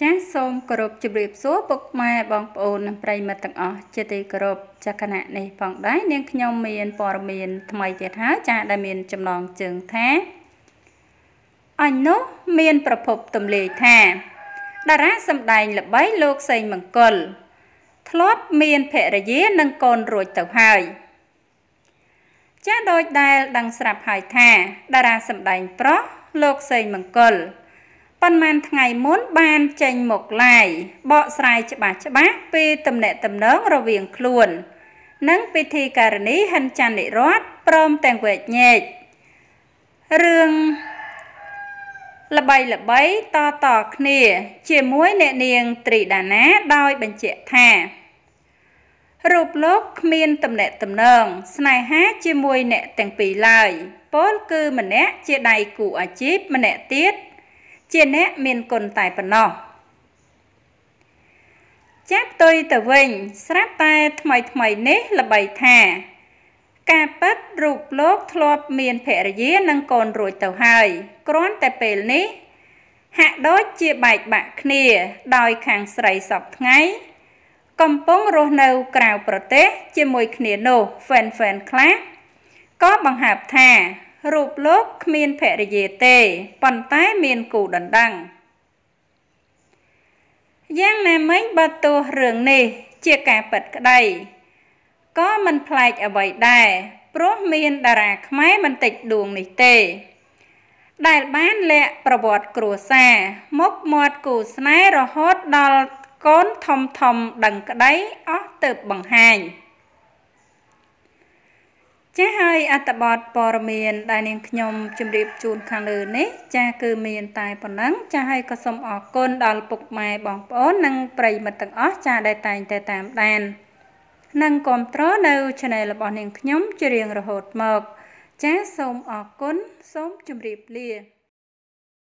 Chá xong cổ chụp số bậc mai bằng ồn prey mặt tặng ở chế tì cổ chắc nạ này bằng đáy nên nhau miền bò miền thay chết há cha đa miền chầm lòng trường thế anh nó miền bậc phục tùm lì thà đá rá xâm đài lập bấy lột xây mặn cồn lót miền phệ ra dế nâng con rồi tàu hài chá đôi đài đăng sạp hải thà đá rá xâm đài bó lột xây mặn cồn Văn man ngày muốn ban tranh một lại bỏ sai cho bác vì tầm nẹ tầm nớn rồi viền luôn nâng vì thi cả ní hành chăn để rót prom tàng quẹt nhẹ rương là bấy to to nè chia muối nẹ niềng trì đà ná đôi bên trẻ thà rụp lốt miên tầm nẹ tầm nớn snai hát chia muối nẹ tàng pì lời bốt cư mình nẹ chia đầy cụ ở chip mình nẹ tiết chia nét miền cồn tài phần nọ chép tôi từ vinh sát tay thầy nét là bày thả cà bát rụp lốt thọp miền phệ dế nâng cồn rồi tàu hài cón tài pèl nét hạ đốt chia bạch bạc nè đòi khang sậy sọc ngay cầm bóng rô nâu cào protest chia mùi nè nổ phèn phèn khác có bằng hạp thả rụp lốt miền phệ dế tê bàn tay miền cụ đần đằng giang nam mấy bà tu rường nè chia cả bật đầy có mình phải ở bảy đài pro miền đà ra máy mình tịch đường này tê đài bán lẹ bà bọt cửa xa mốc mọt cụ sái rồi hốt đo con thòng thòng đằng cái đấy ó từ bằng hành Chá hơi át bọt bò miền đại niên nhom chùm điệp chùn khang lư nế cha cư miền tài bò nắng cha hơi có sông ọ côn đò bục mai bỏng bó nâng prey mật tầng ó cha đại tài tài tạm đàn nâng còm tró nâu cho này là bò niên nhom chưa riêng rồi hột mộc chá sông ọ côn sống chùm điệp lìa